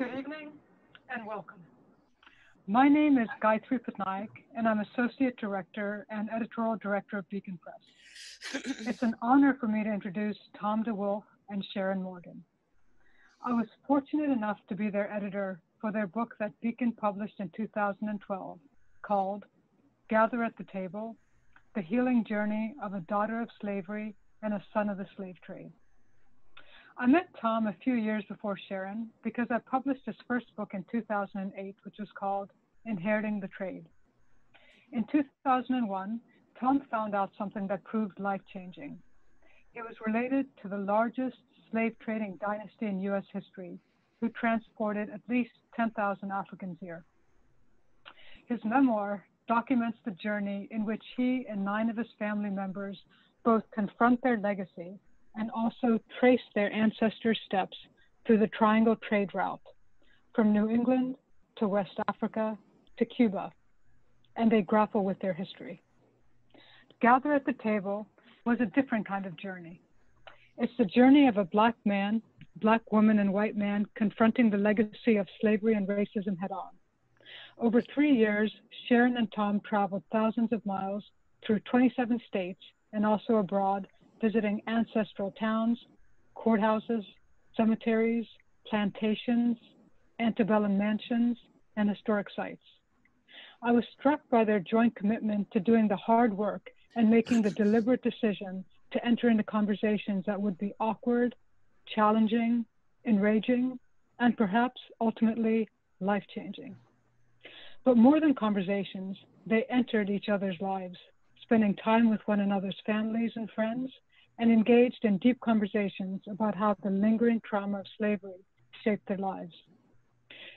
Good evening and welcome. My name is Gayatri Patnaik, and I'm Associate Director and Editorial Director of Beacon Press. It's an honor for me to introduce Tom DeWolf and Sharon Morgan. I was fortunate enough to be their editor for their book that Beacon published in 2012 called Gather at the Table, The Healing Journey of a Daughter of Slavery and a Son of the Slave Trade. I met Tom a few years before Sharon because I published his first book in 2008, which was called Inheriting the Trade. In 2001, Tom found out something that proved life-changing. It was related to the largest slave trading dynasty in U.S. history, who transported at least 10,000 Africans here. His memoir documents the journey in which he and 9 of his family members both confront their legacy and also trace their ancestors' steps through the triangle trade route, from New England to West Africa to Cuba, and they grapple with their history. Gather at the Table was a different kind of journey. It's the journey of a Black man, Black woman, and white man confronting the legacy of slavery and racism head-on. Over 3 years, Sharon and Tom traveled thousands of miles through 27 states and also abroad, visiting ancestral towns, courthouses, cemeteries, plantations, antebellum mansions, and historic sites. I was struck by their joint commitment to doing the hard work and making the deliberate decision to enter into conversations that would be awkward, challenging, enraging, and perhaps ultimately life-changing. But more than conversations, they entered each other's lives, spending time with one another's families and friends, and engaged in deep conversations about how the lingering trauma of slavery shaped their lives.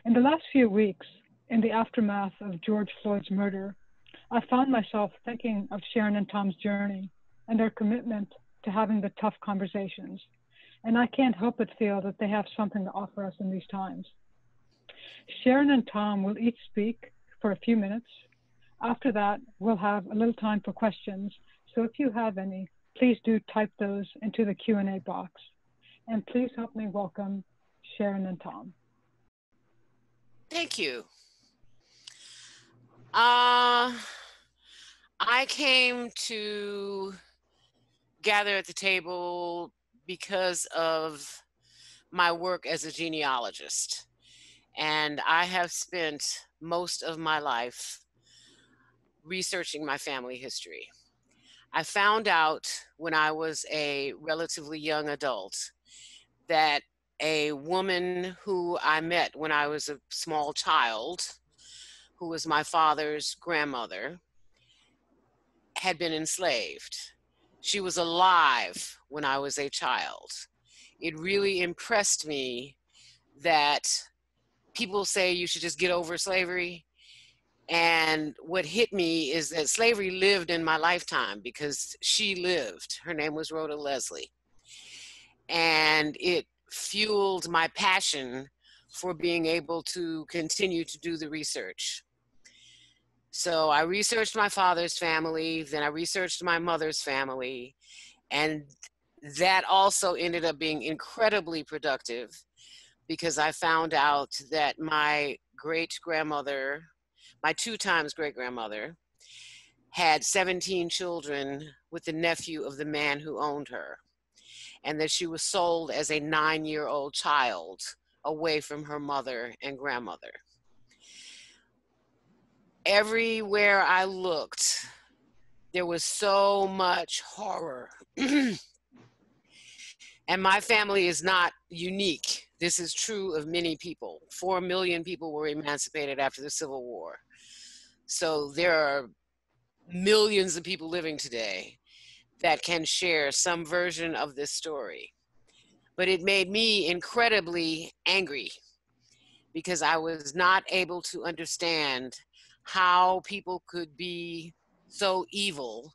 In the last few weeks, in the aftermath of George Floyd's murder, I found myself thinking of Sharon and Tom's journey and their commitment to having the tough conversations, and I can't help but feel that they have something to offer us in these times. Sharon and Tom will each speak for a few minutes. After that, we'll have a little time for questions, so if you have any, please do type those into the Q&A box. And please help me welcome Sharon and Tom. Thank you. I came to Gather at the Table because of my work as a genealogist. And I have spent most of my life researching my family history. I found out when I was a relatively young adult that a woman who I met when I was a small child, who was my father's grandmother, had been enslaved. She was alive when I was a child. It really impressed me that people say you should just get over slavery. And what hit me is that slavery lived in my lifetime because she lived. Her name was Rhoda Leslie. And it fueled my passion for being able to continue to do the research. So I researched my father's family, then I researched my mother's family, and that also ended up being incredibly productive, because I found out that my great-grandmother, my 2 times great-grandmother, had 17 children with the nephew of the man who owned her, and that she was sold as a 9-year-old child away from her mother and grandmother. Everywhere I looked, there was so much horror. And my family is not unique. This is true of many people. 4 million people were emancipated after the Civil War. So there are millions of people living today that can share some version of this story. But it made me incredibly angry because I was not able to understand how people could be so evil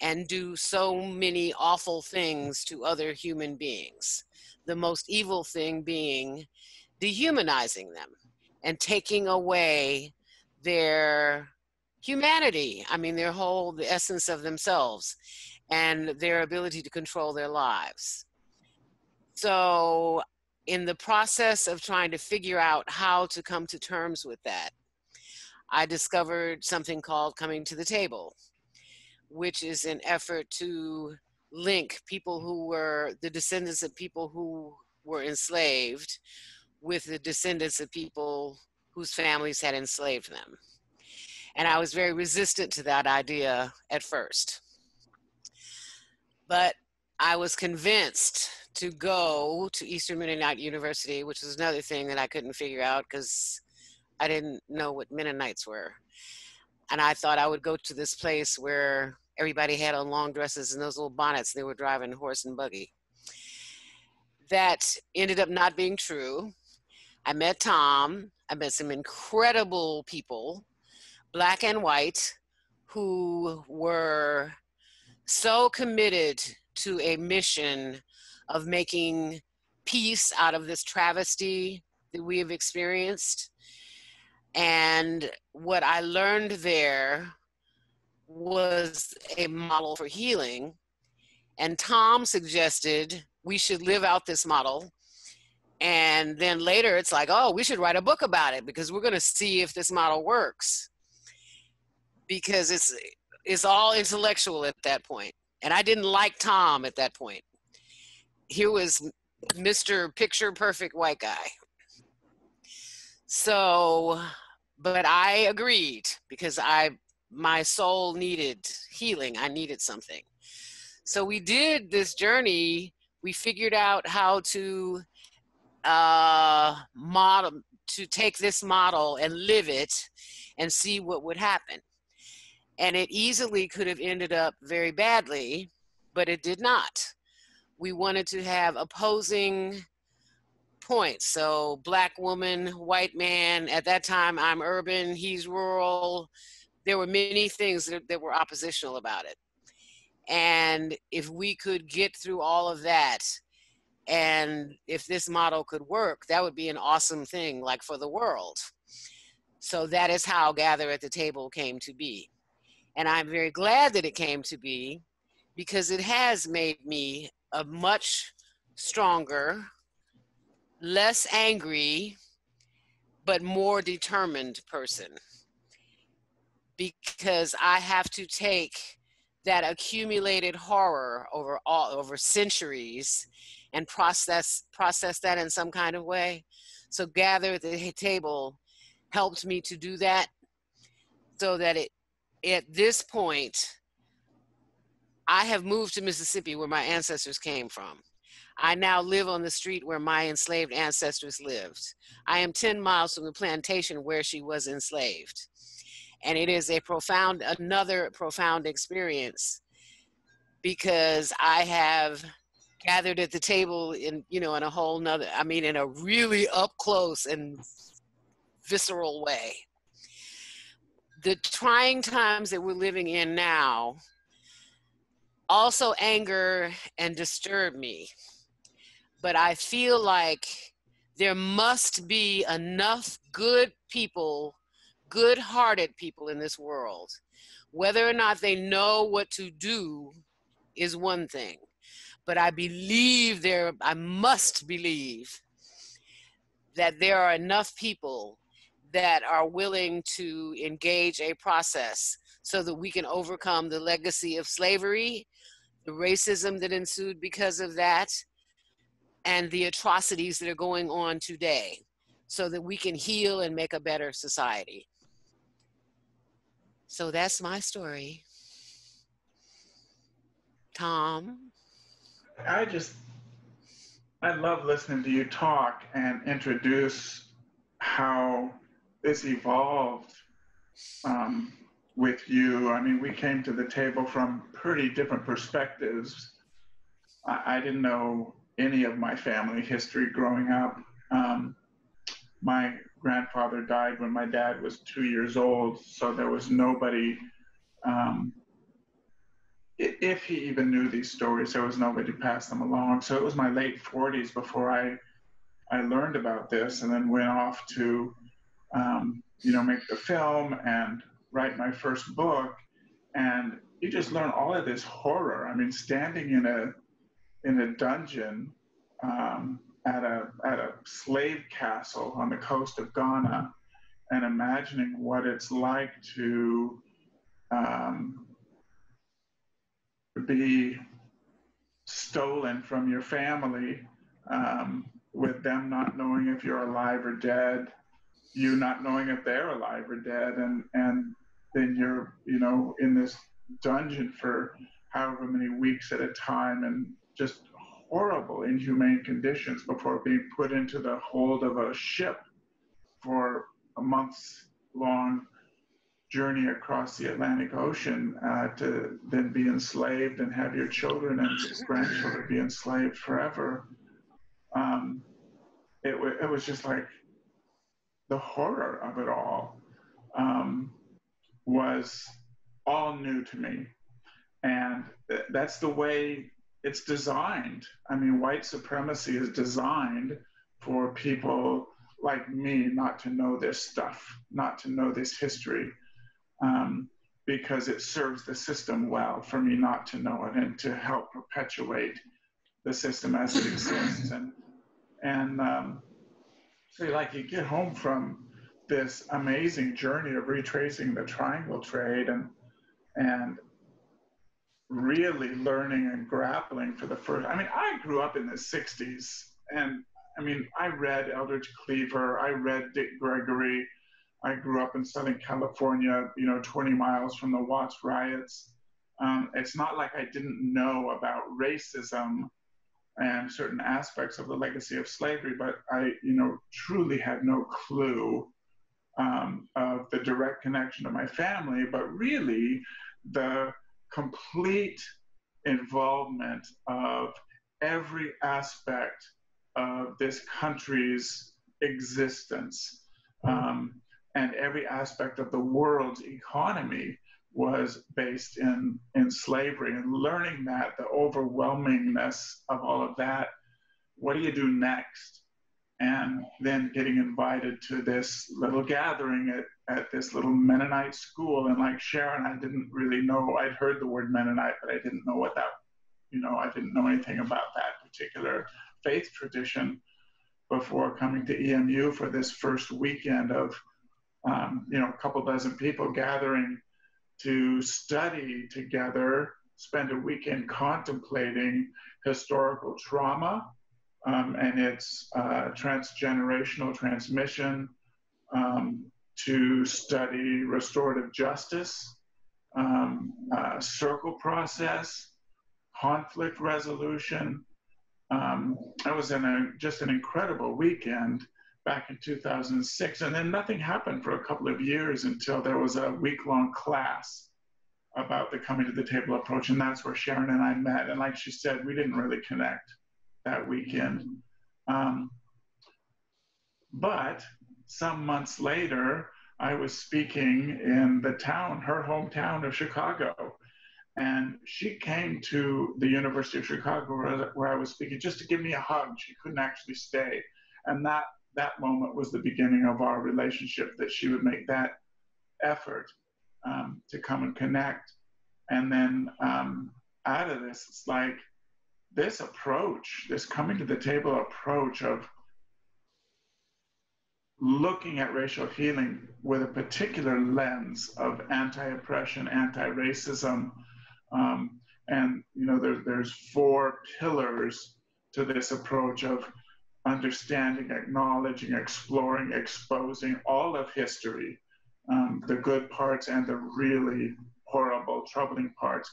and do so many awful things to other human beings. The most evil thing being dehumanizing them and taking away their humanity. I mean, their whole, the essence of themselves and their ability to control their lives. So in the process of trying to figure out how to come to terms with that, I discovered something called Coming to the Table, which is an effort to link people who were the descendants of people who were enslaved with the descendants of people whose families had enslaved them. And I was very resistant to that idea at first. But I was convinced to go to Eastern Mennonite University, which was another thing that I couldn't figure out because I didn't know what Mennonites were. And I thought I would go to this place where everybody had on long dresses and those little bonnets, and they were driving horse and buggy. That ended up not being true. I met Tom, I met some incredible people, black and white, who were so committed to a mission of making peace out of this travesty that we have experienced. And what I learned there was a model for healing. And Tom suggested we should live out this model. And then later it's like, oh, we should write a book about it because we're gonna see if this model works. Because it's all intellectual at that point. And I didn't like Tom at that point. He was Mr. Picture Perfect white guy. So, but I agreed because my soul needed healing. I needed something. So we did this journey. We figured out how to take this model and live it and see what would happen. And it easily could have ended up very badly, but it did not. We wanted to have opposing points. So black woman, white man, at that time I'm urban, he's rural. There were many things that were oppositional about it. And if we could get through all of that, and if this model could work, that would be an awesome thing, like for the world. So that is how Gather at the Table came to be. And I'm very glad that it came to be because it has made me a much stronger, less angry, but more determined person. Because I have to take that accumulated horror over centuries and process that in some kind of way. So Gather at the Table helped me to do that, so that at this point, I have moved to Mississippi where my ancestors came from. I now live on the street where my enslaved ancestors lived. I am 10 miles from the plantation where she was enslaved. And it is another profound experience because I have gathered at the table in a whole nother, in a really up close and visceral way. The trying times that we're living in now also anger and disturb me. But I feel like there must be enough good people, good-hearted people in this world. Whether or not they know what to do is one thing, but I must believe that there are enough people that are willing to engage a process so that we can overcome the legacy of slavery, the racism that ensued because of that, and the atrocities that are going on today, so that we can heal and make a better society. So that's my story. Tom? I love listening to you talk and introduce how this evolved with you. We came to the table from pretty different perspectives. I didn't know any of my family history growing up. My grandfather died when my dad was 2 years old, so there was nobody, if he even knew these stories, there was nobody to pass them along. So it was my late 40s before I learned about this, and then went off to make the film and write my first book. And you just learn all of this horror. Standing in a dungeon at a slave castle on the coast of Ghana and imagining what it's like to be stolen from your family, with them not knowing if you're alive or dead, you not knowing if they're alive or dead, and then you're, you know, in this dungeon for however many weeks at a time, and just horrible, inhumane conditions before being put into the hold of a ship for a month's long journey across the Atlantic Ocean, to then be enslaved and have your children and grandchildren be enslaved forever. It was just like the horror of it all was all new to me. And that's the way it's designed. I mean, white supremacy is designed for people like me not to know this stuff, not to know this history, because it serves the system well for me not to know it and to help perpetuate the system as it exists. And so, like, you get home from this amazing journey of retracing the triangle trade and really learning and grappling for the first, I mean, I grew up in the 60s, and I mean, I read Eldridge Cleaver, I read Dick Gregory, I grew up in Southern California, you know, 20 miles from the Watts riots. It's not like I didn't know about racism and certain aspects of the legacy of slavery, but I, you know, truly had no clue of the direct connection to my family, but really the complete involvement of every aspect of this country's existence, and every aspect of the world's economy was based in slavery, and learning that, the overwhelmingness of all of that, what do you do next? And then getting invited to this little gathering at this little Mennonite school. And like Sharon, I didn't really know, I'd heard the word Mennonite, but I didn't know what that, you know, I didn't know anything about that particular faith tradition before coming to EMU for this first weekend of, you know, a couple dozen people gathering to study together, spend a weekend contemplating historical trauma and its transgenerational transmission, to study restorative justice, circle process, conflict resolution. It was just an incredible weekend back in 2006, and then nothing happened for a couple of years until there was a week-long class about the coming to the table approach, and that's where Sharon and I met. And like she said, we didn't really connect that weekend. But some months later, I was speaking in the town, her hometown of Chicago, and she came to the University of Chicago where I was speaking just to give me a hug. She couldn't actually stay, and that moment was the beginning of our relationship, that she would make that effort to come and connect. And then out of this, it's like this approach, this coming to the table approach of looking at racial healing with a particular lens of anti-oppression, anti-racism. And, you know, there's 4 pillars to this approach of understanding, acknowledging, exploring, exposing all of history, the good parts and the really horrible, troubling parts,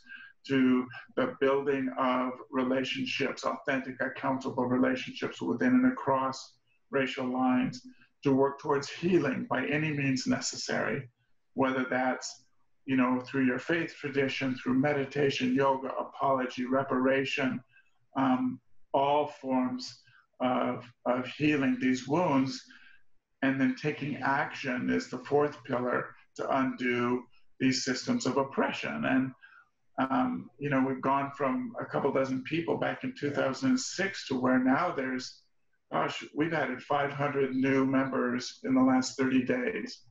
to the building of relationships, authentic, accountable relationships within and across racial lines, to work towards healing by any means necessary, whether that's, you know, through your faith tradition, through meditation, yoga, apology, reparation, all forms of healing these wounds. And then taking action is the 4th pillar, to undo these systems of oppression. And, you know, we've gone from a couple dozen people back in 2006 to where now there's, gosh, we've added 500 new members in the last 30 days.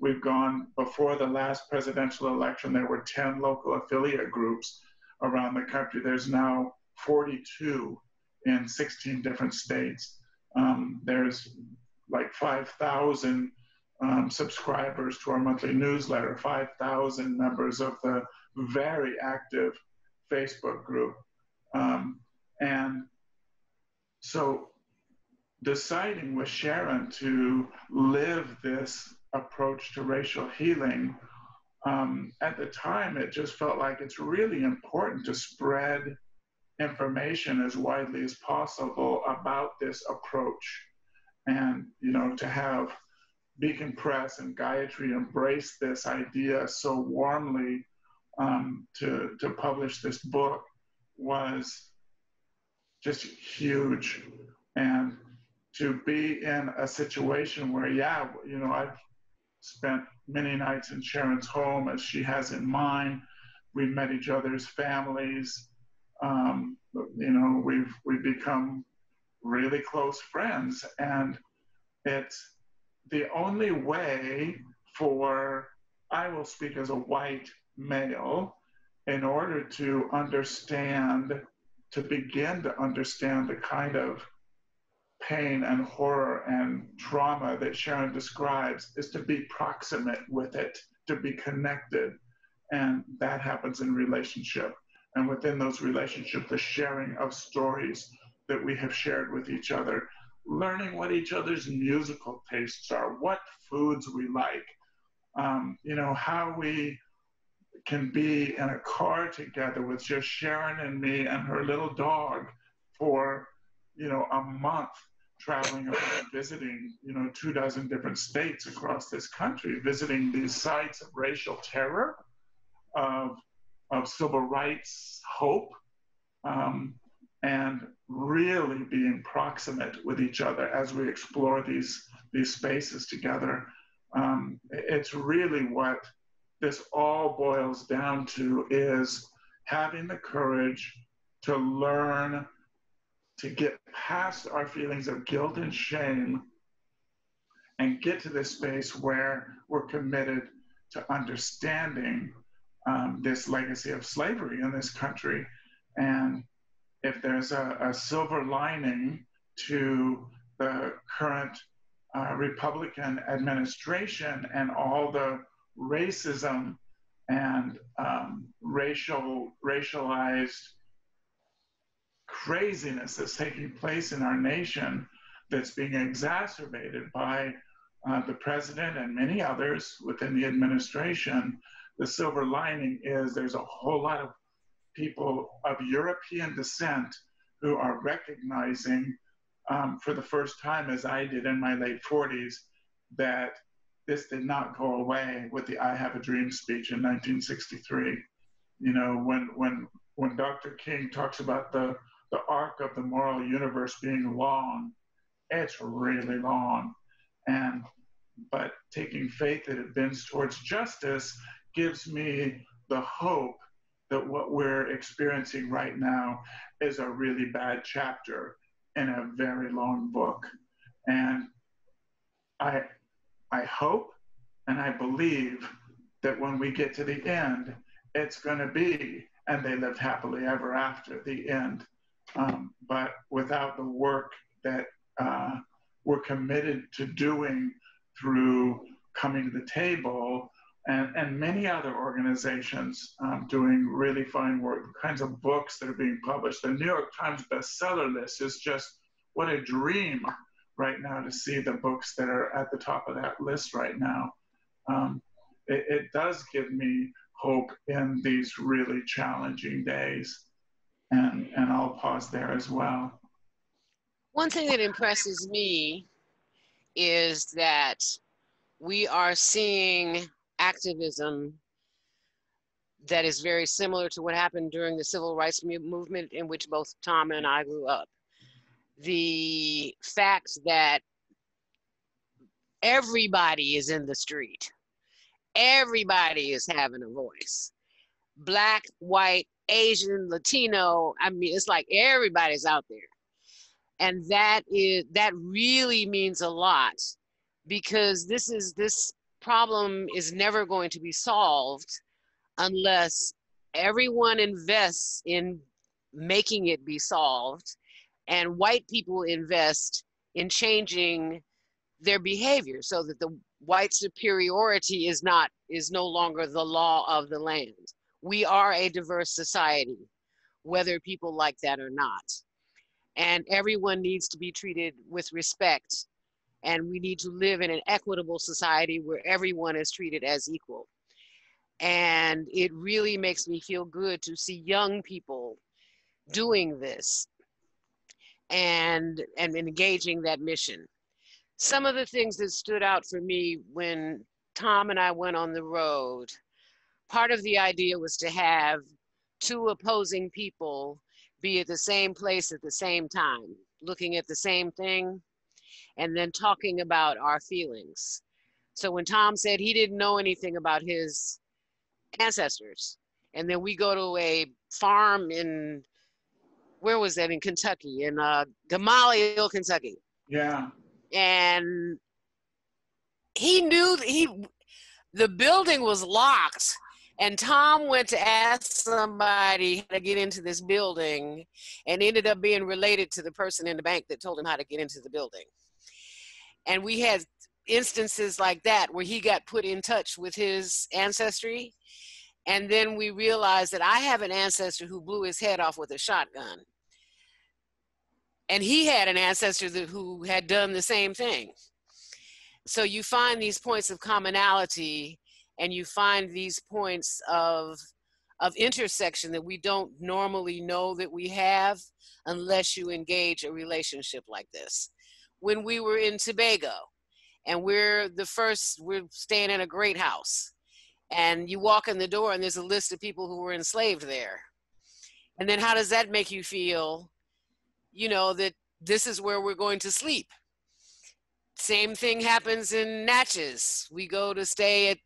We've gone, before the last presidential election, there were 10 local affiliate groups around the country. There's now 42 in 16 different states. There's like 5,000 subscribers to our monthly newsletter, 5,000 members of the very active Facebook group. And so deciding with Sharon to live this approach to racial healing, at the time it just felt like it's really important to spread information as widely as possible about this approach. And, you know, to have Beacon Press and Gayatri embrace this idea so warmly, to publish this book was just huge. And to be in a situation where, yeah, you know, I've spent many nights in Sharon's home, as she has in mine. We've met each other's families. You know, we've become really close friends. And it's the only way for, I will speak as a white male, in order to understand, to begin to understand the kind of pain and horror and trauma that Sharon describes, is to be proximate with it, to be connected. And that happens in relationship. And within those relationships, the sharing of stories that we have shared with each other, learning what each other's musical tastes are, what foods we like, you know, how we can be in a car together with just Sharon and me and her little dog for, you know, a month, traveling around, visiting, you know, 24 different states across this country, visiting these sites of racial terror, of civil rights hope, and really being proximate with each other as we explore these spaces together. It's really what this all boils down to, is having the courage to learn to get past our feelings of guilt and shame and get to this space where we're committed to understanding this legacy of slavery in this country. And if there's a silver lining to the current Republican administration and all the racism and racialized craziness that's taking place in our nation, that's being exacerbated by the president and many others within the administration, the silver lining is there's a whole lot of people of European descent who are recognizing, for the first time, as I did in my late 40s, that this did not go away with the I Have a Dream speech in 1963. You know, when Dr. King talks about the arc of the moral universe being long, it's really long. But taking faith that it bends towards justice gives me the hope that what we're experiencing right now is a really bad chapter in a very long book. And I hope and I believe that when we get to the end, it's going to be, and they lived happily ever after, the end. But without the work that we're committed to doing through Coming to the Table and many other organizations doing really fine work, the kinds of books that are being published. The New York Times bestseller list is just, what a dream right now to see the books that are at the top of that list right now. It does give me hope in these really challenging days. And I'll pause there as well. One thing that impresses me is that we are seeing activism that is very similar to what happened during the Civil Rights Movement, in which both Tom and I grew up. The fact that everybody is in the street, everybody is having a voice. Black, white, Asian, Latino, I mean, it's like everybody's out there. And that really means a lot, because this problem is never going to be solved unless everyone invests in making it be solved and white people invest in changing their behavior so that the white superiority is no longer the law of the land. We are a diverse society, whether people like that or not. And everyone needs to be treated with respect. And we need to live in an equitable society where everyone is treated as equal. And it really makes me feel good to see young people doing this and engaging that mission. Some of the things that stood out for me when Tom and I went on the road, part of the idea was to have two opposing people be at the same place at the same time, looking at the same thing, and then talking about our feelings. So when Tom said he didn't know anything about his ancestors, and then we go to a farm in, where was that, in Kentucky, in Gamaliel, Kentucky. Yeah. And he knew the building was locked, and Tom went to ask somebody how to get into this building and ended up being related to the person in the bank that told him how to get into the building. And we had instances like that where he got put in touch with his ancestry. And then we realized that I have an ancestor who blew his head off with a shotgun. And he had an ancestor who had done the same thing. So you find these points of commonality, and you find these points of intersection that we don't normally know that we have unless you engage a relationship like this. When we were in Tobago, and we're staying in a great house, and you walk in the door and there's a list of people who were enslaved there. And then how does that make you feel? You know, that this is where we're going to sleep. Same thing happens in Natchez. We go to stay at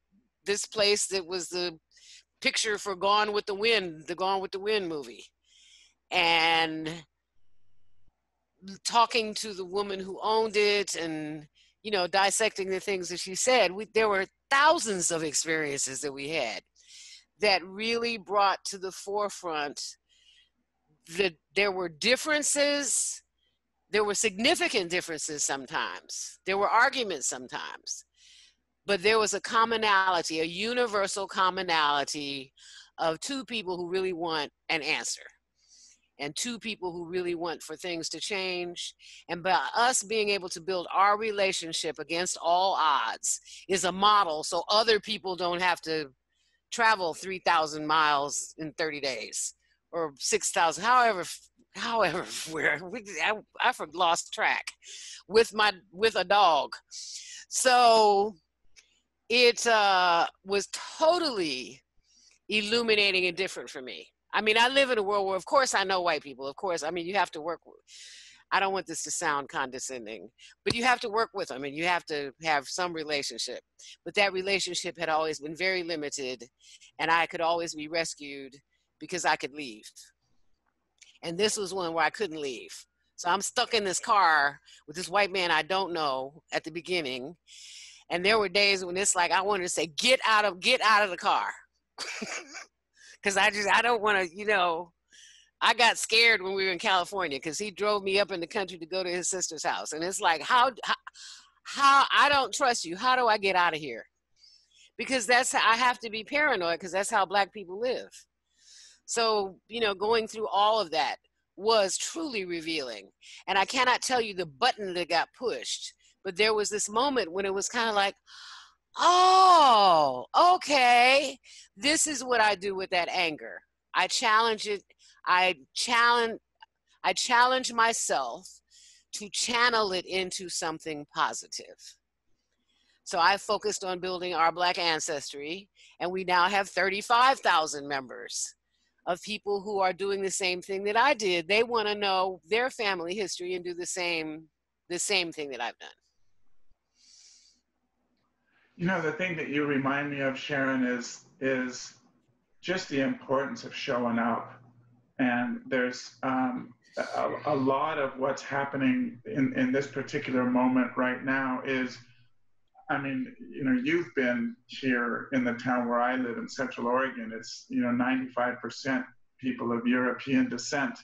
this place that was the picture for Gone with the Wind, the Gone with the Wind movie. And talking to the woman who owned it and, you know, dissecting the things that she said, there were thousands of experiences that we had that really brought to the forefront that there were differences, there were significant differences sometimes, there were arguments sometimes, but there was a commonality, a universal commonality of two people who really want an answer and two people who really want for things to change. And by us being able to build our relationship against all odds is a model so other people don't have to travel 3,000 miles in 30 days or 6,000, however, I lost track with a dog. So it was totally illuminating and different for me. I mean, I live in a world where, of course, I know white people. Of course, I mean, you have to work with, I don't want this to sound condescending, but you have to work with them and you have to have some relationship. But that relationship had always been very limited, and I could always be rescued because I could leave. And this was one where I couldn't leave. So I'm stuck in this car with this white man I don't know at the beginning. And there were days when it's like, I wanted to say, get out of the car. Because I don't want to, you know, I got scared when we were in California because he drove me up in the country to go to his sister's house. And it's like, how I don't trust you. How do I get out of here? Because that's how I have to be paranoid, because that's how Black people live. So, you know, going through all of that was truly revealing. And I cannot tell you the button that got pushed, but there was this moment when it was kind of like, oh, okay, this is what I do with that anger. I challenge it. I challenge myself to channel it into something positive. So I focused on building our Black ancestry, and we now have 35,000 members of people who are doing the same thing that I did. They want to know their family history and do the same thing that I've done. You know, the thing that you remind me of, Sharon, is just the importance of showing up. And there's a lot of what's happening in this particular moment right now is, I mean, you know, you've been here in the town where I live in Central Oregon. It's, you know, 95% people of European descent.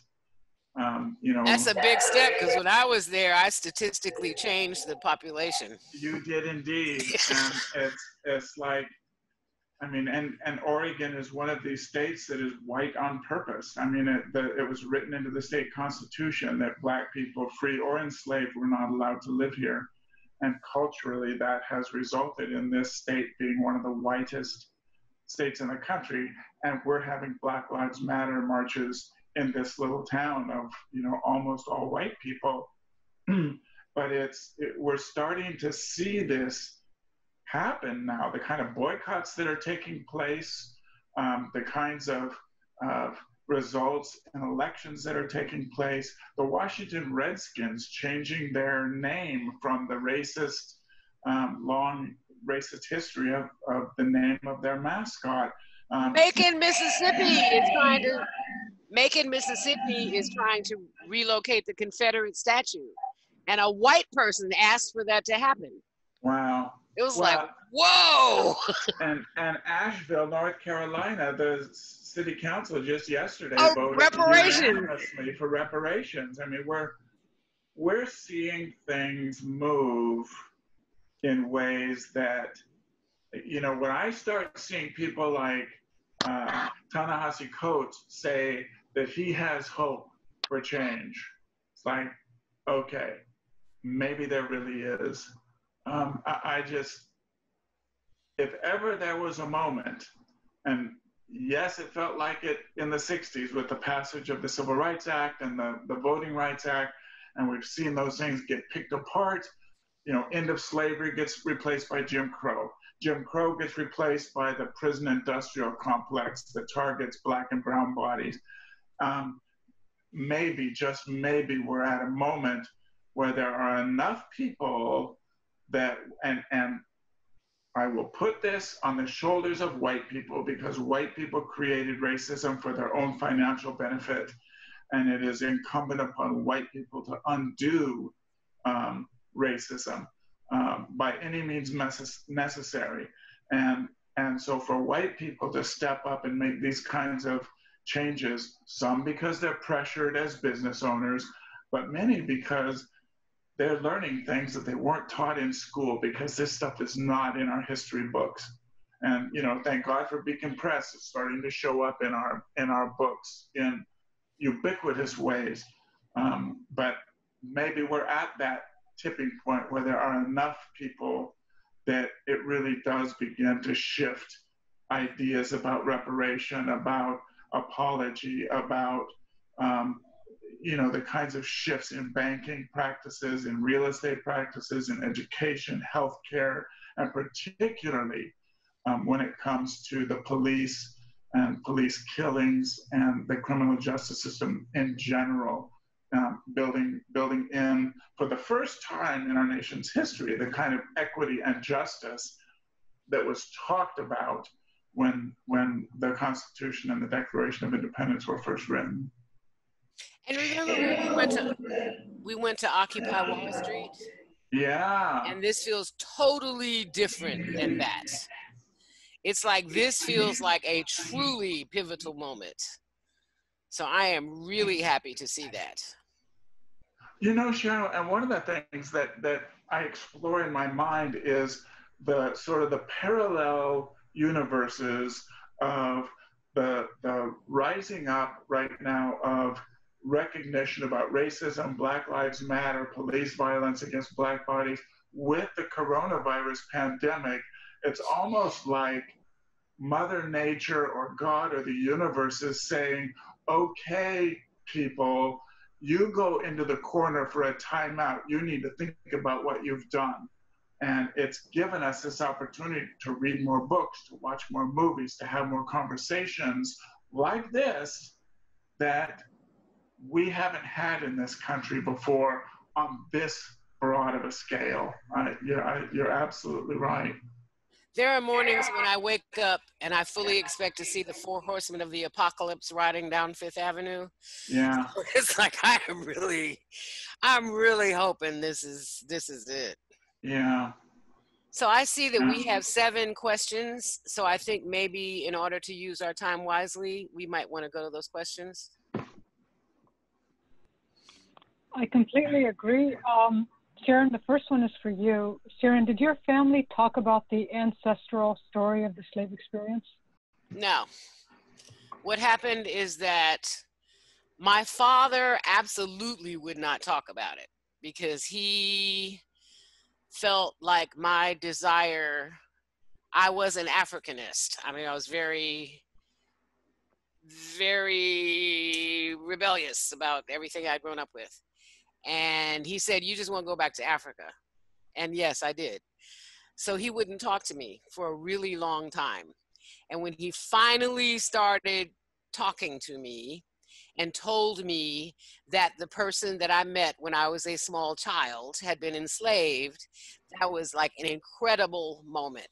You know, that's a big step, because when I was there, I statistically changed the population. You did indeed. And it's like, I mean, and Oregon is one of these states that is white on purpose. I mean, it was written into the state constitution that black people, free or enslaved, were not allowed to live here. And culturally, that has resulted in this state being one of the whitest states in the country. And we're having Black Lives Matter marches in this little town of, you know, almost all white people. But we're starting to see this happen now, the kind of boycotts that are taking place, the kinds of results in elections that are taking place, the Washington Redskins changing their name from the racist, long racist history of the name of their mascot. Macon, Mississippi is trying to... Macon, Mississippi is trying to relocate the Confederate statue, and a white person asked for that to happen. Wow. It was like, whoa! And Asheville, North Carolina, the city council just yesterday voted unanimously for reparations. I mean, we're seeing things move in ways that, you know, when I start seeing people like Ta-Nehisi Coates say that he has hope for change, it's like, okay, maybe there really is. I just, if ever there was a moment, and yes, it felt like it in the 60s with the passage of the Civil Rights Act and the Voting Rights Act, and we've seen those things get picked apart. You know, end of slavery gets replaced by Jim Crow. Jim Crow gets replaced by the prison industrial complex that targets black and brown bodies. Maybe, just maybe, we're at a moment where there are enough people that, and I will put this on the shoulders of white people, because white people created racism for their own financial benefit, and it is incumbent upon white people to undo racism by any means necessary. And so for white people to step up and make these kinds of changes, some because they're pressured as business owners, but many because they're learning things that they weren't taught in school, because this stuff is not in our history books. And, you know, thank God for Beacon Press. It's starting to show up in our books in ubiquitous ways. But maybe we're at that tipping point where there are enough people that it really does begin to shift ideas about reparation, about apology, about, you know, the kinds of shifts in banking practices, in real estate practices, in education, healthcare, and particularly when it comes to the police and police killings and the criminal justice system in general. Building in, for the first time in our nation's history, the kind of equity and justice that was talked about when the Constitution and the Declaration of Independence were first written. And remember, we went to Occupy Wall Street? Yeah. And this feels totally different than that. It's like, this feels like a truly pivotal moment. So I am really happy to see that. You know, Sharon, and one of the things that I explore in my mind is the sort of the parallel universes of the rising up right now of recognition about racism, Black Lives Matter, police violence against black bodies with the coronavirus pandemic. It's almost like Mother Nature or God or the universe is saying, okay, people, you go into the corner for a timeout. You need to think about what you've done. And it's given us this opportunity to read more books, to watch more movies, to have more conversations like this that we haven't had in this country before on this broad of a scale. You're absolutely right. There are mornings when I wake up and I fully expect to see the 4 horsemen of the apocalypse riding down 5th Avenue. Yeah. So it's like, I'm really hoping this is it. Yeah. So I see that we have 7 questions. So I think maybe in order to use our time wisely, we might want to go to those questions. I completely agree. Sharon, the first one is for you. Sharon, did your family talk about the ancestral story of the slave experience? No. What happened is that my father absolutely would not talk about it because he felt like my desire, I was an Africanist. I mean, I was very, very rebellious about everything I'd grown up with. And he said, you just want to go back to Africa. And yes, I did. So he wouldn't talk to me for a really long time. And when he finally started talking to me and told me that the person that I met when I was a small child had been enslaved, that was like an incredible moment.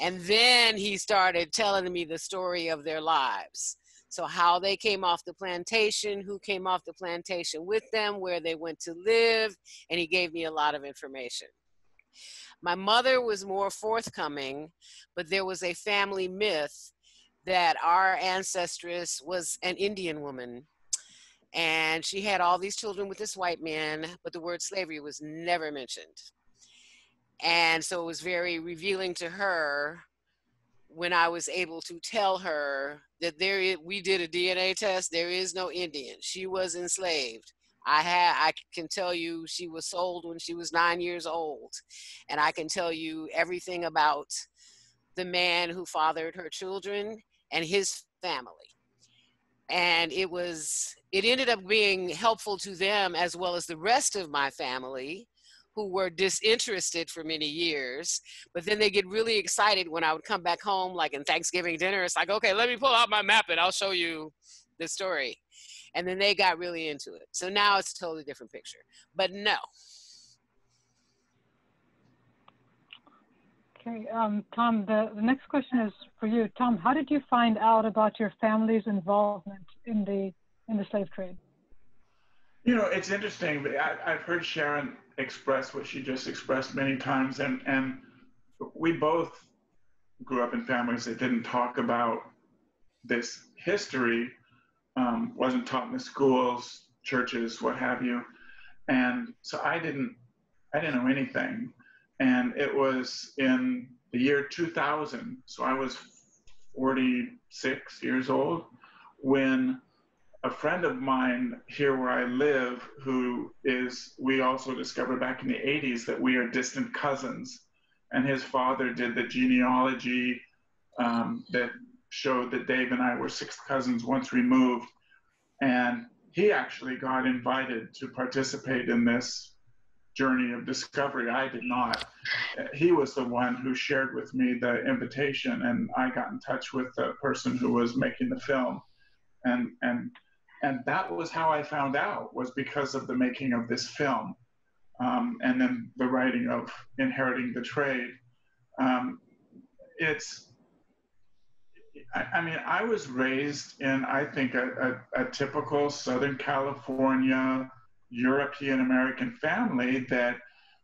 And then he started telling me the story of their lives. So how they came off the plantation, who came off the plantation with them, where they went to live, and he gave me a lot of information. My mother was more forthcoming, but there was a family myth that our ancestress was an Indian woman, and she had all these children with this white man, but the word slavery was never mentioned. And so it was very revealing to her when I was able to tell her that we did a DNA test, there is no Indian. She was enslaved. I can tell you she was sold when she was 9 years old. And I can tell you everything about the man who fathered her children and his family. And it ended up being helpful to them as well as the rest of my family, who were disinterested for many years, but then they get really excited when I would come back home, like in Thanksgiving dinner, it's like, okay, let me pull out my map and I'll show you the story. And then they got really into it. So now it's a totally different picture, but no. Okay, Tom, the next question is for you. Tom, how did you find out about your family's involvement in the slave trade? You know, it's interesting, but I've heard Sharon express what she just expressed many times, and we both grew up in families that didn't talk about this history, wasn't taught in the schools, churches, what have you, and so I didn't know anything, and it was in the year 2000, so I was 46 years old when a friend of mine here where I live, we also discovered back in the 80s that we are distant cousins, and his father did the genealogy that showed that Dave and I were sixth cousins once removed, and he actually got invited to participate in this journey of discovery. I did not. He was the one who shared with me the invitation, and I got in touch with the person who was making the film, and that was how I found out, was because of the making of this film, and then the writing of Inheriting the Trade. I mean, I was raised in, I think, a typical Southern California, European-American family that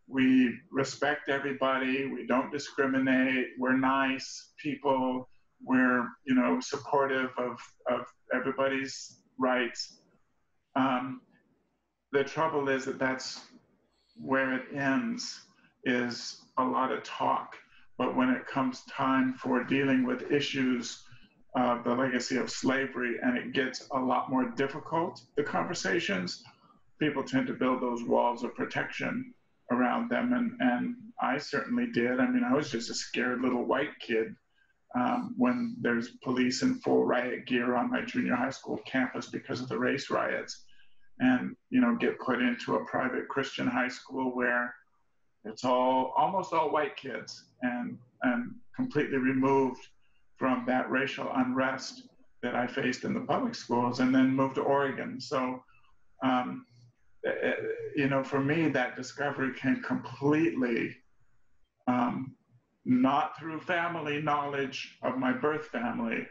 we respect everybody, we don't discriminate, we're nice people, we're, you know, supportive of everybody's rights. The trouble is that that's where it ends, is a lot of talk. But when it comes time for dealing with issues of the legacy of slavery, and it gets a lot more difficult, the conversations, people tend to build those walls of protection around them. And I certainly did. I mean, I was just a scared little white kid. When there's police in full riot gear on my junior high school campus because of the race riots, and, you know, get put into a private Christian high school where it's almost all white kids, and completely removed from that racial unrest that I faced in the public schools, and then moved to Oregon. So, you know, for me, that discovery came completely, not through family knowledge of my birth family,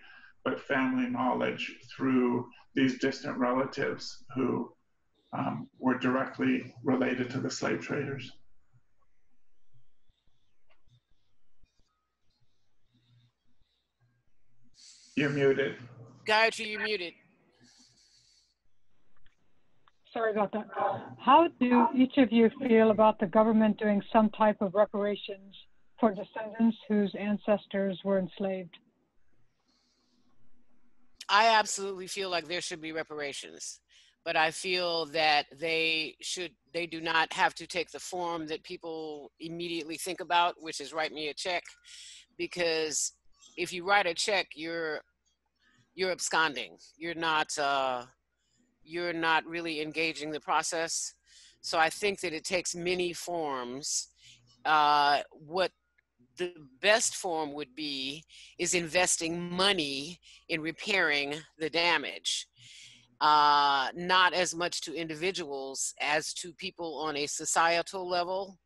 but family knowledge through these distant relatives who were directly related to the slave traders. You're muted. Gayatri, you're muted. sorry about that. How do each of you feel about the government doing some type of reparations for descendants whose ancestors were enslaved? I absolutely feel like there should be reparations, but I feel that they do not have to take the form that people immediately think about, which is write me a check, because if you write a check, you're absconding. You're not really engaging the process. So I think that it takes many forms. What the best form would be is investing money in repairing the damage, not as much to individuals as to people on a societal level.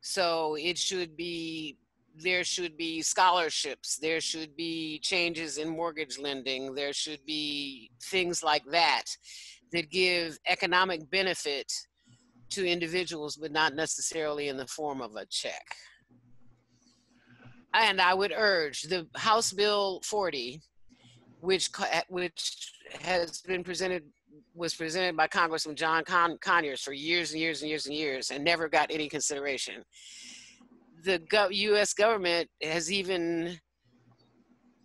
So it should be, there should be scholarships, there should be changes in mortgage lending, there should be things like that that give economic benefit to individuals, but not necessarily in the form of a check. And I would urge the House Bill 40, which has been presented, was presented by Congressman John Conyers for years and years and years and years, and never got any consideration. The U.S. government has even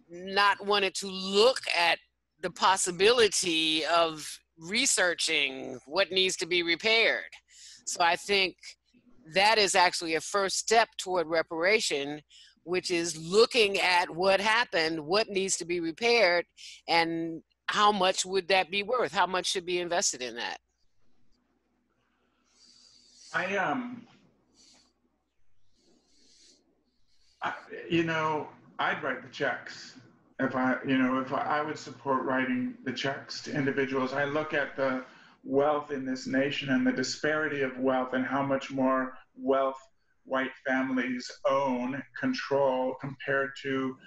not wanted to look at the possibility of researching what needs to be repaired. So I think that is actually a first step toward reparation, which is looking at what happened, what needs to be repaired, and how much would that be worth? How much should be invested in that? I you know, I'd write the checks. If I would support writing the checks to individuals. I look at the wealth in this nation and the disparity of wealth and how much more wealth white families own, control, compared to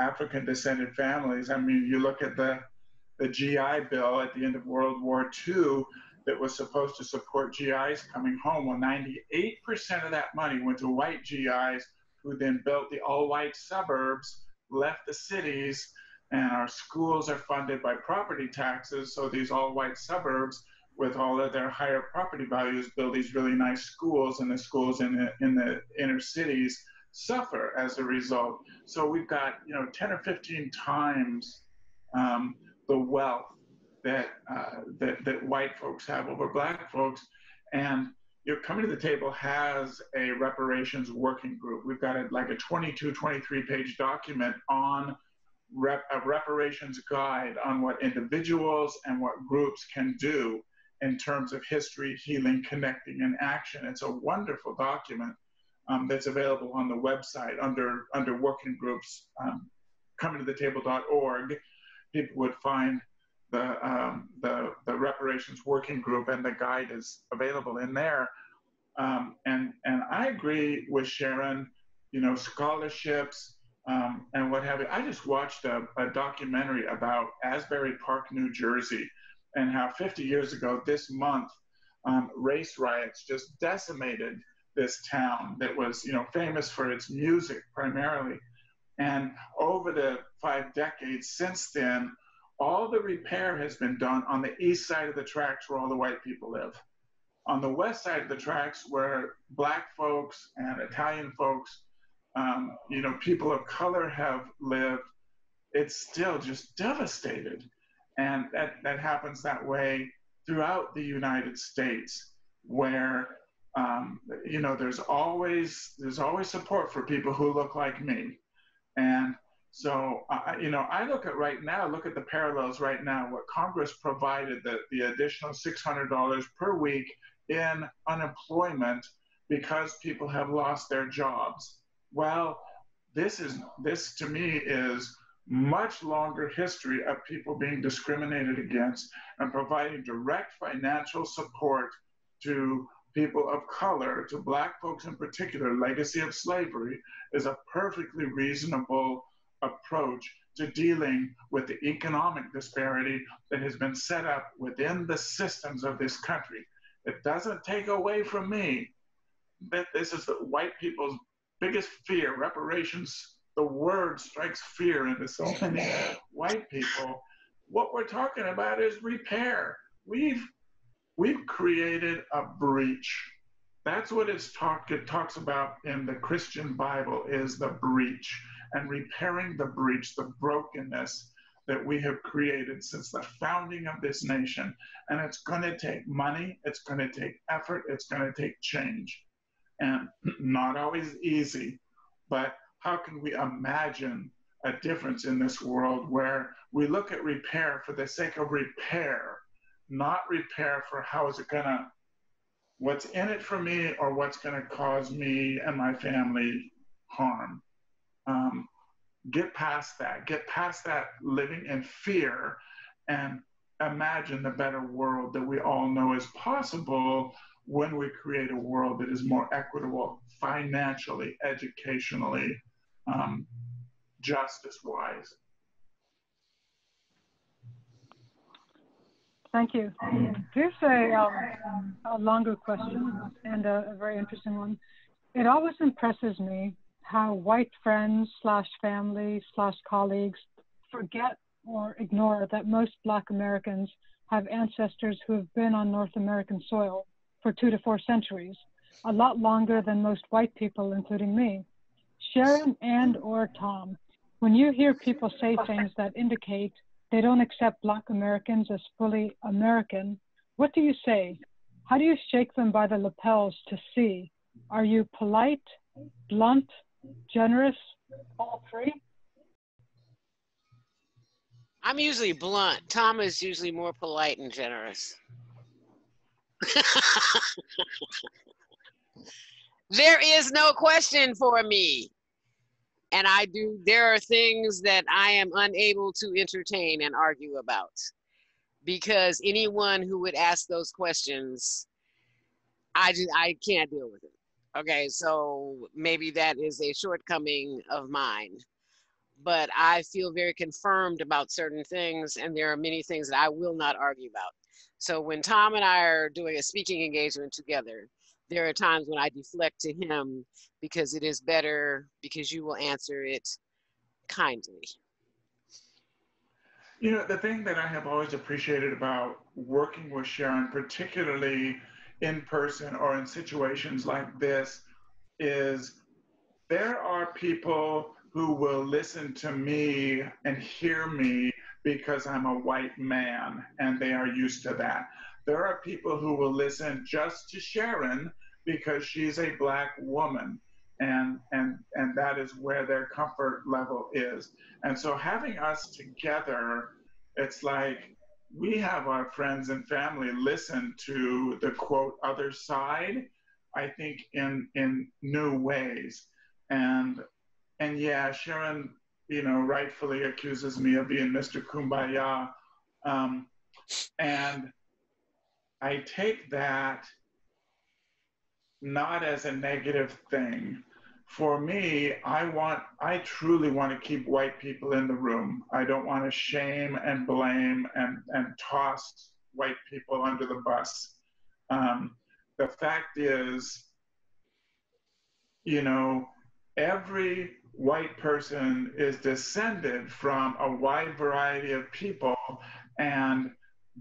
African-descended families. I mean, you look at the GI Bill at the end of World War II that was supposed to support GIs coming home. Well, 98% of that money went to white GIs who then built the all-white suburbs, left the cities, and our schools are funded by property taxes, so these all-white suburbs with all of their higher property values build these really nice schools, and the schools in the inner cities suffer as a result. So we've got 10 or 15 times the wealth that white folks have over black folks. And your Coming to the Table has a reparations working group. We've got a 22, 23-page document on a reparations guide on what individuals and what groups can do in terms of history, healing, connecting, and action. It's a wonderful document that's available on the website under working groups. Comingtothetablescom people would find the reparations working group, and the guide is available in there. And I agree with Sharon, scholarships and what have you. I just watched a documentary about Asbury Park, New Jersey, and how 50 years ago this month, race riots just decimated this town that was, famous for its music primarily. And over the 5 decades since then, all the repair has been done on the east side of the tracks where all the white people live. On the west side of the tracks where black folks and Italian folks, people of color have lived, it's still just devastated. And that happens that way throughout the United States, where there's always support for people who look like me. And so I look at the parallels right now. What Congress provided, the additional $600 per week in unemployment because people have lost their jobs. Well, this to me is much longer history of people being discriminated against, and providing direct financial support to people of color, to black folks in particular, legacy of slavery, is a perfectly reasonable approach to dealing with the economic disparity that has been set up within the systems of this country. It doesn't take away from me that this is the white people's biggest fear, reparations. The word strikes fear into so many white people. What we're talking about is repair. We've we've created a breach. That's what it talks about in the Christian Bible, is the breach and repairing the breach, the brokenness that we have created since the founding of this nation. And it's going to take money, it's going to take effort, it's going to take change. And not always easy, but how can we imagine a difference in this world where we look at repair for the sake of repair, not repair for how is it going to, what's in it for me or what's going to cause me and my family harm. Get past that. Get past that living in fear and imagine the better world that we all know is possible when we create a world that is more equitable financially, educationally, justice-wise. Thank you. Here's a longer question and a very interesting one. It always impresses me how white friends / family / colleagues forget or ignore that most Black Americans have ancestors who have been on North American soil for 2 to 4 centuries, a lot longer than most white people, including me. Sharon and or Tom, when you hear people say things that indicate they don't accept Black Americans as fully American, what do you say? How do you shake them by the lapels to see? Are you polite, blunt, generous, all three? I'm usually blunt. Tom is usually more polite and generous. There is no question for me. And I do, there are things that I am unable to entertain and argue about, because anyone who would ask those questions, I can't deal with it. Okay, so maybe that is a shortcoming of mine, but I feel very confirmed about certain things, and there are many things that I will not argue about. So when Tom and I are doing a speaking engagement together, there are times when I deflect to him because it is better, because you will answer it kindly. You know, the thing that I have always appreciated about working with Sharon, particularly in person or in situations like this, is there are people who will listen to me and hear me because I'm a white man and they are used to that. There are people who will listen just to Sharon because she's a Black woman, and that is where their comfort level is. And so having us together, it's like we have our friends and family listen to the quote other side, I think in new ways. And yeah, Sharon, you know, rightfully accuses me of being Mr. Kumbaya, and I take that not as a negative thing. For me, I truly want to keep white people in the room. I don't want to shame and blame and toss white people under the bus. The fact is, you know, every white person is descended from a wide variety of people, and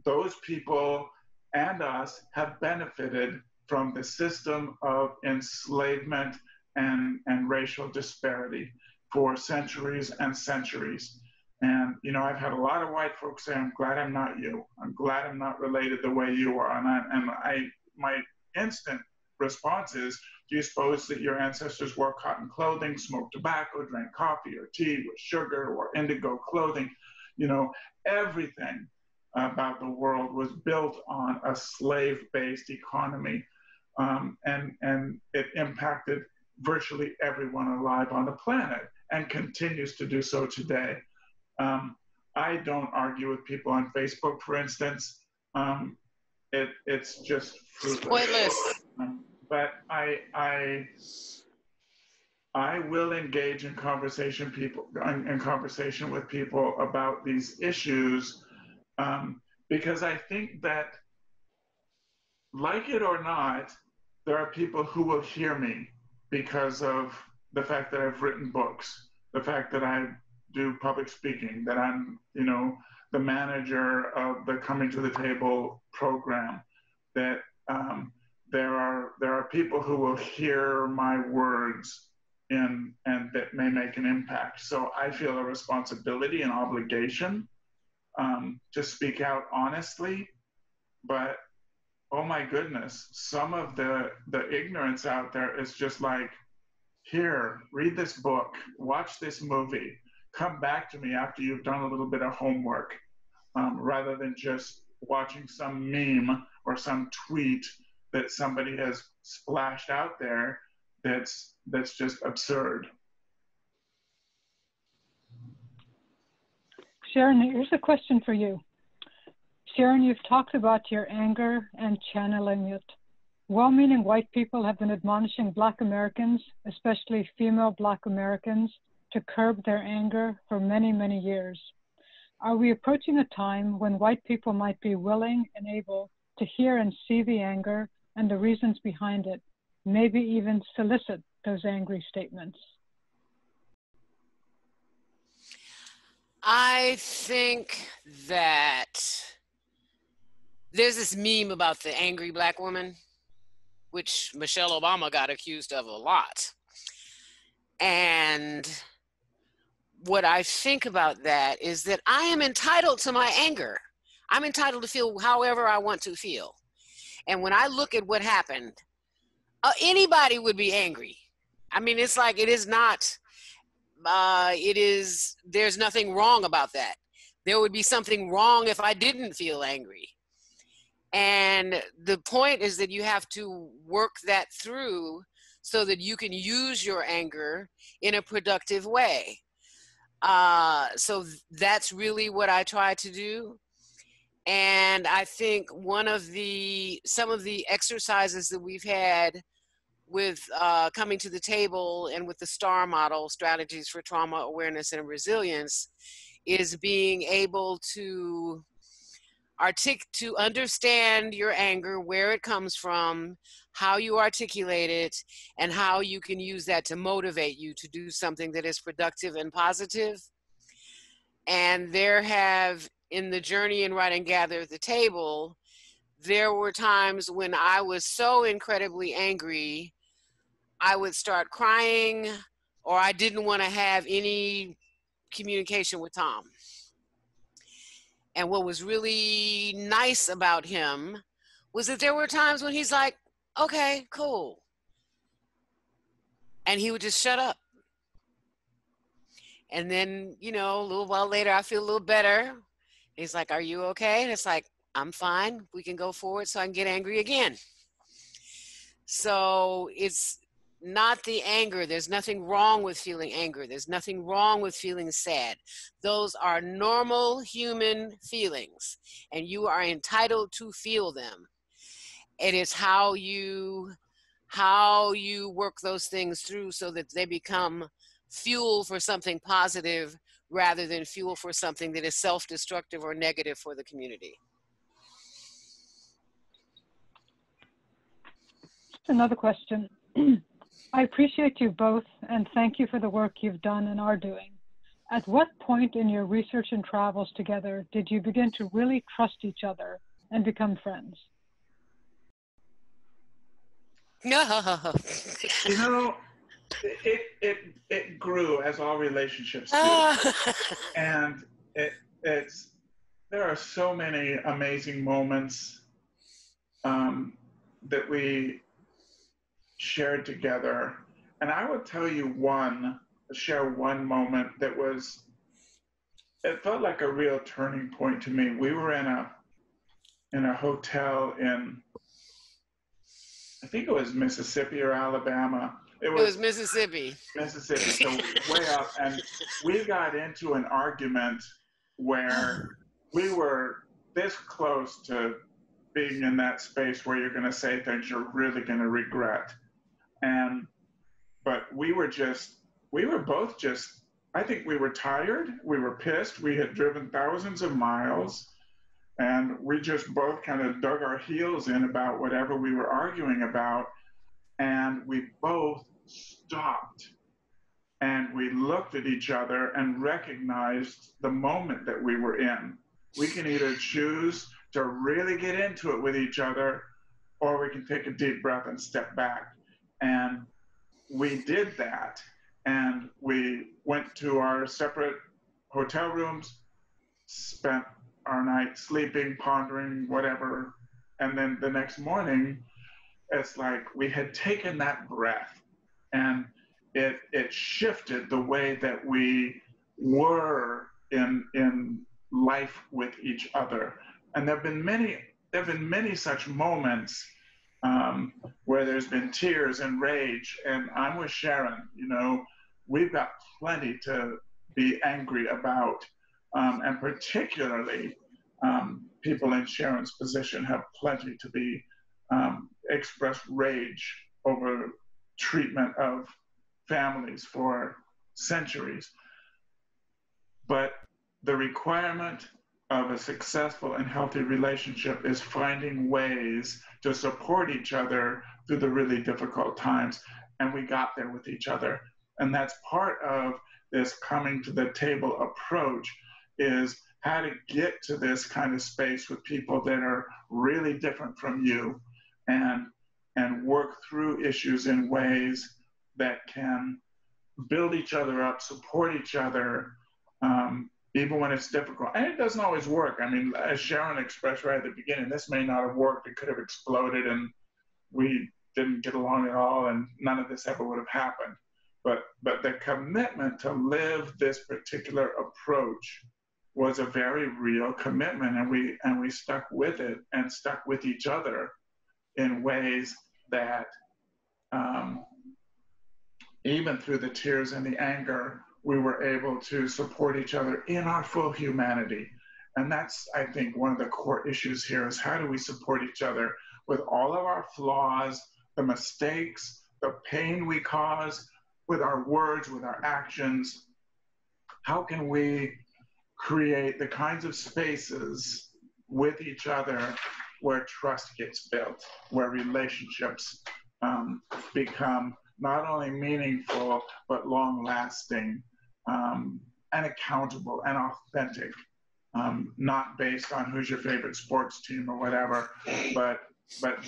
those people and us have benefited from the system of enslavement and racial disparity for centuries and centuries. And, you know, I've had a lot of white folks say, I'm glad I'm not you. I'm glad I'm not related the way you are. My instant response is, do you suppose that your ancestors wore cotton clothing, smoked tobacco, drank coffee or tea with sugar, or indigo clothing? You know, everything about the world was built on a slave-based economy, and it impacted virtually everyone alive on the planet and continues to do so today. I don't argue with people on Facebook, for instance. It's just fruitless. Pointless. But I will engage in conversation with people about these issues. Because I think that, like it or not, there are people who will hear me because of the fact that I've written books, the fact that I do public speaking, that I'm, you know, the manager of the Coming to the Table program, that there are people who will hear my words and that may make an impact. So I feel a responsibility and obligation to speak out honestly, but oh my goodness, some of the ignorance out there is just like, here, read this book, watch this movie, come back to me after you've done a little bit of homework, rather than just watching some meme or some tweet that somebody has splashed out there that's just absurd. Sharon, here's a question for you. Sharon, you've talked about your anger and channeling it. Well-meaning white people have been admonishing Black Americans, especially female Black Americans, to curb their anger for many, many years. Are we approaching a time when white people might be willing and able to hear and see the anger and the reasons behind it, maybe even solicit those angry statements? I think that there's this meme about the angry Black woman, which Michelle Obama got accused of a lot. And what I think about that is that I am entitled to my anger. I'm entitled to feel however I want to feel. And when I look at what happened, anybody would be angry. I mean, it's like, it is not, there's nothing wrong about that. There would be something wrong if I didn't feel angry. And the point is that you have to work that through so that you can use your anger in a productive way. So that's really what I try to do. And I think some of the exercises that we've had with coming to the table and with the STAR model, Strategies for Trauma Awareness and Resilience, is being able to understand your anger, where it comes from, how you articulate it, and how you can use that to motivate you to do something that is productive and positive. And there have, in the journey in writing Gather at the Table, there were times when I was so incredibly angry, I would start crying, or I didn't want to have any communication with Tom. And what was really nice about him was that there were times when he's like, okay, cool. And he would just shut up. And then, you know, a little while later, I feel a little better. He's like, are you okay? And it's like, I'm fine. We can go forward so I can get angry again. So it's not the anger. There's nothing wrong with feeling anger. There's nothing wrong with feeling sad. Those are normal human feelings, and you are entitled to feel them. It is how you work those things through so that they become fuel for something positive rather than fuel for something that is self-destructive or negative for the community. Another question. I appreciate you both and thank you for the work you've done and are doing. At what point in your research and travels together did you begin to really trust each other and become friends? No. You know, it grew as all relationships do. And there are so many amazing moments that we shared together. And I will tell you share one moment that was, it felt like a real turning point to me. We were in a hotel in, I think it was Mississippi or Alabama. It was Mississippi. Mississippi, so way up. And we got into an argument where we were this close to being in that space where you're gonna say things you're really gonna regret. But we were both just, I think we were tired, we were pissed, we had driven thousands of miles, and we just both kind of dug our heels in about whatever we were arguing about, and we both stopped, and we looked at each other and recognized the moment that we were in. We can either choose to really get into it with each other or we can take a deep breath and step back. And we did that. And we went to our separate hotel rooms, spent our night sleeping, pondering, whatever. And then the next morning, it's like we had taken that breath, and it shifted the way that we were in life with each other. And there have been many such moments where there's been tears and rage. And I'm with Sharon. You know, we've got plenty to be angry about, and particularly people in Sharon's position have plenty to be express rage over treatment of families for centuries. But the requirement of a successful and healthy relationship is finding ways to support each other through the really difficult times. And we got there with each other. And that's part of this coming to the table approach, is how to get to this kind of space with people that are really different from you, and work through issues in ways that can build each other up, support each other, even when it's difficult. And it doesn't always work. I mean, as Sharon expressed right at the beginning, this may not have worked. It could have exploded, and we didn't get along at all, and none of this ever would have happened. But the commitment to live this particular approach was a very real commitment, and we stuck with it and stuck with each other in ways that even through the tears and the anger, we were able to support each other in our full humanity. And that's, I think, one of the core issues here, is how do we support each other with all of our flaws, the mistakes, the pain we cause, with our words, with our actions? How can we create the kinds of spaces with each other where trust gets built, where relationships become not only meaningful, but long-lasting and accountable and authentic, not based on who's your favorite sports team or whatever, but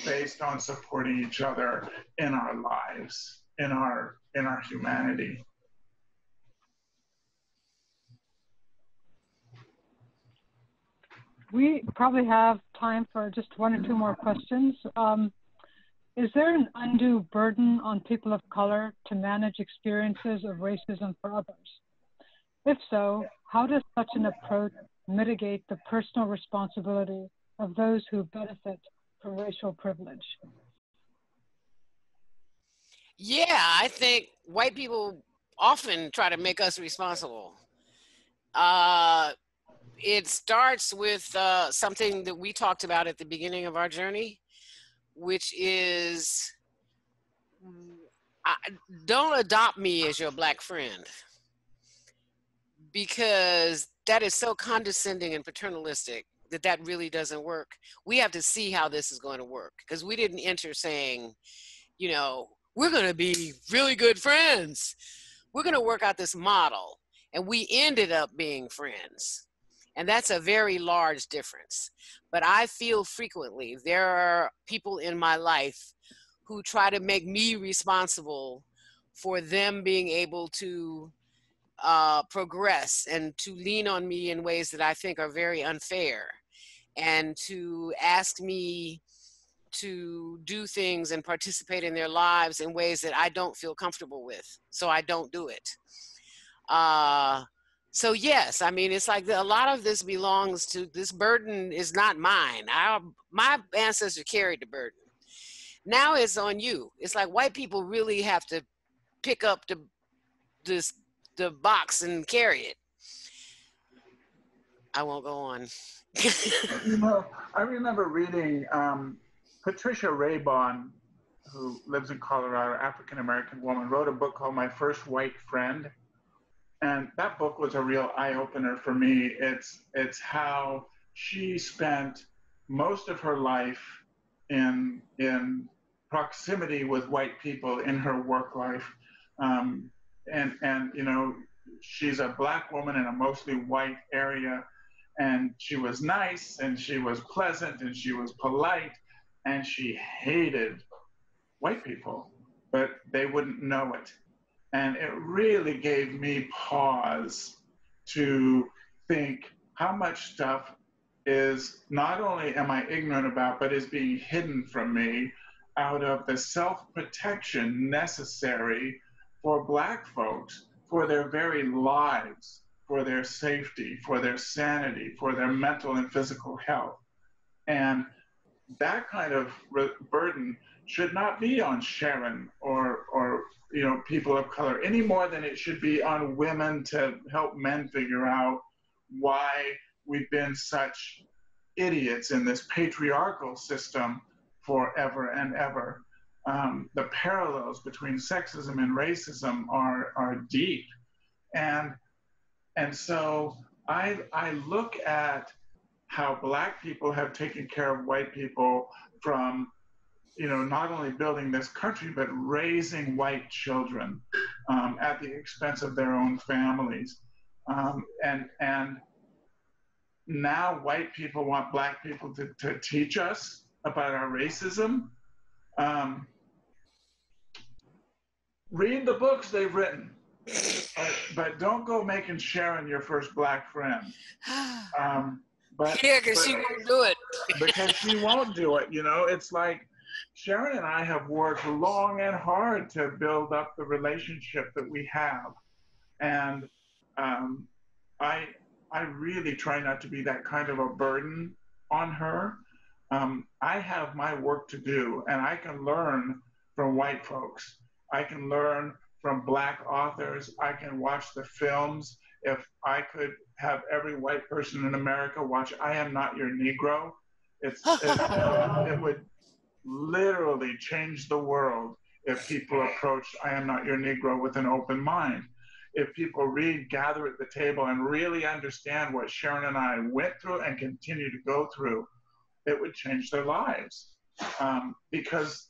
based on supporting each other in our lives, in our humanity. We probably have time for just one or two more questions. Is there an undue burden on people of color to manage experiences of racism for others? If so, how does such an approach mitigate the personal responsibility of those who benefit from racial privilege? Yeah, I think white people often try to make us responsible. It starts with something that we talked about at the beginning of our journey, which is, don't adopt me as your Black friend, because that is so condescending and paternalistic that that really doesn't work. We have to see how this is going to work, because we didn't enter saying, you know, we're going to be really good friends. We're going to work out this model. And we ended up being friends. And that's a very large difference. But I feel frequently there are people in my life who try to make me responsible for them being able to progress, and to lean on me in ways that I think are very unfair, and to ask me to do things and participate in their lives in ways that I don't feel comfortable with. So I don't do it. So yes, I mean, it's like a lot of this belongs to, this burden is not mine. My ancestors carried the burden. Now it's on you. It's like white people really have to pick up the box and carry it. I won't go on. You know, I remember reading Patricia Raybon, who lives in Colorado, African-American woman, wrote a book called My First White Friend. And that book was a real eye-opener for me. It's how she spent most of her life in proximity with white people in her work life. And you know, she's a Black woman in a mostly white area, and she was nice, and she was pleasant, and she was polite, and she hated white people, but they wouldn't know it. And it really gave me pause to think how much stuff is not only am I ignorant about, but is being hidden from me out of the self-protection necessary for Black folks, for their very lives, for their safety, for their sanity, for their mental and physical health. And that kind of burden should not be on Sharon or you know, people of color any more than it should be on women to help men figure out why we've been such idiots in this patriarchal system forever and ever. The parallels between sexism and racism are deep. And so I look at how Black people have taken care of white people from, you know, not only building this country, but raising white children at the expense of their own families. And now white people want Black people to teach us about our racism. Read the books they've written, but don't go making Sharon your first Black friend. Because she won't do it. Because she won't do it, you know. It's like Sharon and I have worked long and hard to build up the relationship that we have. And I really try not to be that kind of a burden on her. I have my work to do, and I can learn from white folks. I can learn from Black authors. I can watch the films. If I could have every white person in America watch I Am Not Your Negro, it would literally change the world if people approached I Am Not Your Negro with an open mind. If people read Gather at the Table and really understand what Sharon and I went through and continue to go through, it would change their lives because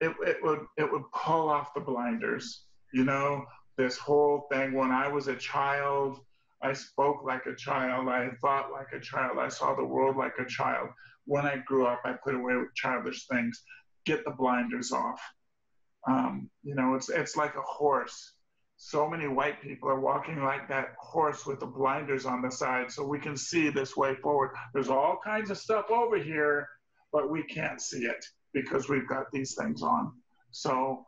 it would pull off the blinders. You know, this whole thing, when I was a child, I spoke like a child, I thought like a child, I saw the world like a child. When I grew up, I put away childish things. Get the blinders off. You know, it's like a horse. So many white people are walking like that horse with the blinders on the side so we can see this way forward. There's all kinds of stuff over here, but we can't see it because we've got these things on. So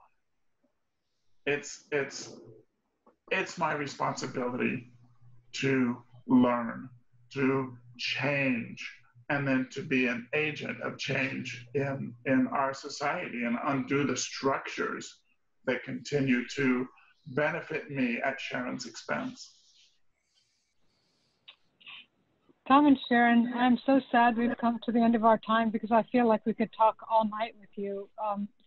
it's my responsibility to learn, to change, and then to be an agent of change in our society and undo the structures that continue to benefit me at Sharon's expense. Tom and Sharon, I'm so sad we've come to the end of our time because I feel like we could talk all night with you.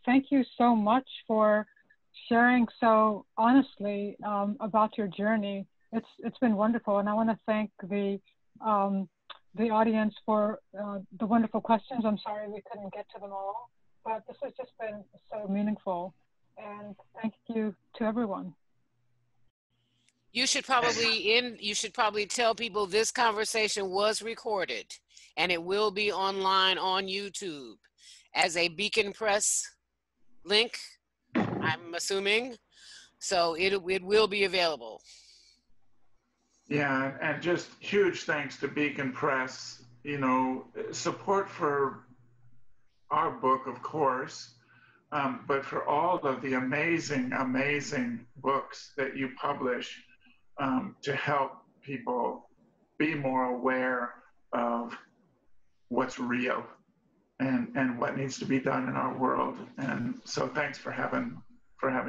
Thank you so much for sharing so honestly about your journey. It's been wonderful, and I want to thank the audience for the wonderful questions. I'm sorry we couldn't get to them all, but this has just been so meaningful. And thank you to everyone. You should probably tell people this conversation was recorded and it will be online on YouTube as a Beacon Press link, I'm assuming. So it will be available. Yeah, and just huge thanks to Beacon Press, you know, support for our book, of course. But for all of the amazing, amazing books that you publish to help people be more aware of what's real and what needs to be done in our world. And so thanks for having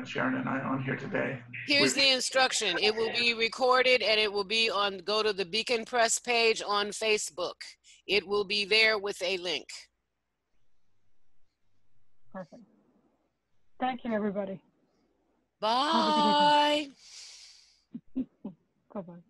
Sharon and I on here today. Here's the instruction. It will be recorded and it will be on, go to the Beacon Press page on Facebook. It will be there with a link. Perfect. Thank you, everybody. Bye. Bye-bye.